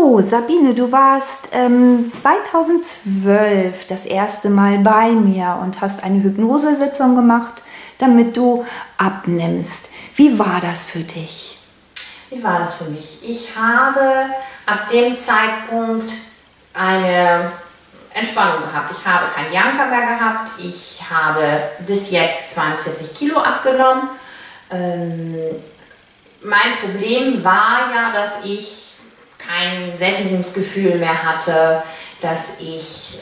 So, Sabine, du warst 2012 das erste Mal bei mir und hast eine Hypnosesitzung gemacht, damit du abnimmst. Wie war das für dich? Wie war das für mich? Ich habe ab dem Zeitpunkt eine Entspannung gehabt. Ich habe keinen Janker mehr gehabt. Ich habe bis jetzt 42 Kilo abgenommen. Mein Problem war ja, dass ich kein Sättigungsgefühl mehr hatte, dass ich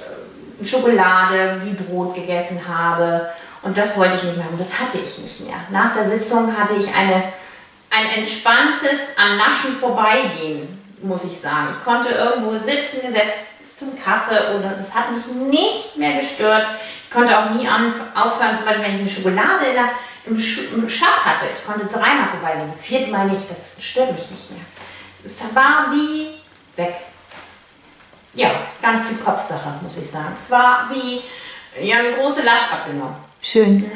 Schokolade wie Brot gegessen habe und das wollte ich nicht mehr und das hatte ich nicht mehr. Nach der Sitzung hatte ich ein entspanntes am Naschen vorbeigehen, muss ich sagen. Ich konnte irgendwo sitzen, gesetzt zum Kaffee oder das hat mich nicht mehr gestört. Ich konnte auch nie aufhören, zum Beispiel wenn ich eine Schokolade im Shop hatte. Ich konnte dreimal vorbeigehen, das vierte Mal nicht, das stört mich nicht mehr. Es war wie weg. Ja, ganz viel Kopfsache, muss ich sagen. Es war wie ja, eine große Last abgenommen. Schön.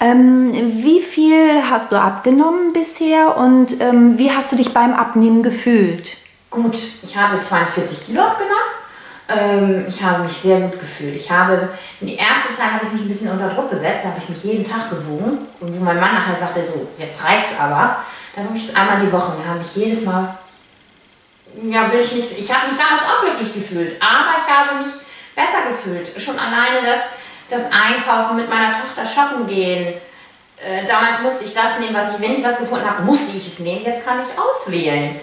Mhm. Wie viel hast du abgenommen bisher und wie hast du dich beim Abnehmen gefühlt? Gut, ich habe 42 Kilo abgenommen. Ich habe mich sehr gut gefühlt. Ich habe, in der ersten Zeit habe ich mich ein bisschen unter Druck gesetzt, da habe ich mich jeden Tag gewogen. Und wo mein Mann nachher sagte, du, jetzt reicht's aber, dann habe ich es einmal die Woche und habe mich jedes Mal, ja, will ich nicht, ich habe mich damals auch glücklich gefühlt, aber ich habe mich besser gefühlt. Schon alleine das Einkaufen, mit meiner Tochter shoppen gehen. Damals musste ich das nehmen, was ich, wenn ich was gefunden habe, musste ich es nehmen, jetzt kann ich auswählen.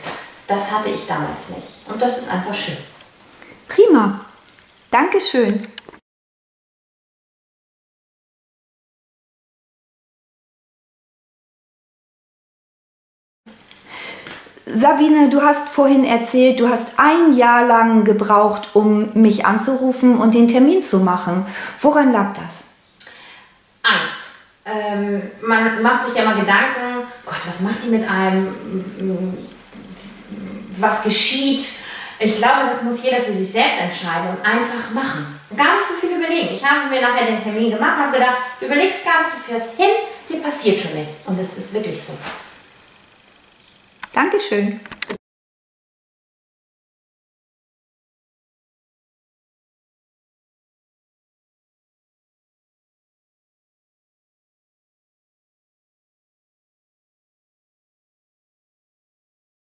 Das hatte ich damals nicht und das ist einfach schön. Prima. Dankeschön. Sabine, du hast vorhin erzählt, du hast ein Jahr lang gebraucht, um mich anzurufen und den Termin zu machen. Woran lag das? Angst. Man macht sich ja mal Gedanken, Gott, was macht die mit einem? Was geschieht? Ich glaube, das muss jeder für sich selbst entscheiden und einfach machen. Und gar nicht so viel überlegen. Ich habe mir nachher den Termin gemacht und habe gedacht, du überlegst gar nicht, du fährst hin, dir passiert schon nichts. Und das ist wirklich so. Dankeschön.